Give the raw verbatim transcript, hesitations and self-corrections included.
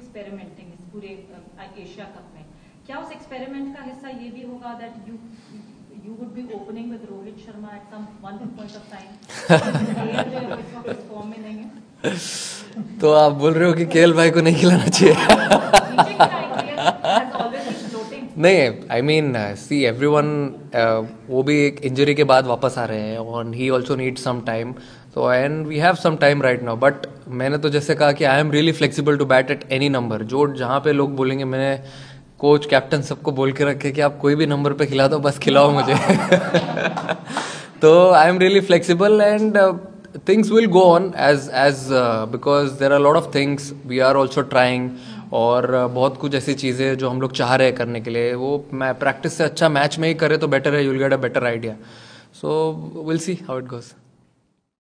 Experimenting इस पूरे Asia cup में, क्या उस एक्सपेरिमेंट का हिस्सा ये भी होगा that you you would be opening with Rohit Sharma at some one point of time? Form में नहीं है तो आप बोल रहे हो कि केएल भाई को नहीं खिलाना चाहिए? नहीं, आई मीन सी एवरीवन वो भी एक इंजरी के बाद वापस आ रहे हैं and he also needs some time. So and we have some time right now. But मैंने तो जैसे कहा कि I am really flexible to bat at any number, जो जहाँ पे लोग बोलेंगे, मैंने कोच कैप्टन सबको बोल के रखे कि आप कोई भी नंबर पे खिला दो, बस खिलाओ मुझे. तो I am really flexible and things will go on as as because there are lot of things we are also trying, और uh, बहुत कुछ ऐसी चीज़ें जो हम लोग चाह रहे हैं करने के लिए, वो मैं प्रैक्टिस से अच्छा मैच में ही करे तो बेटर है. You will get a better idea. So will see how it goes.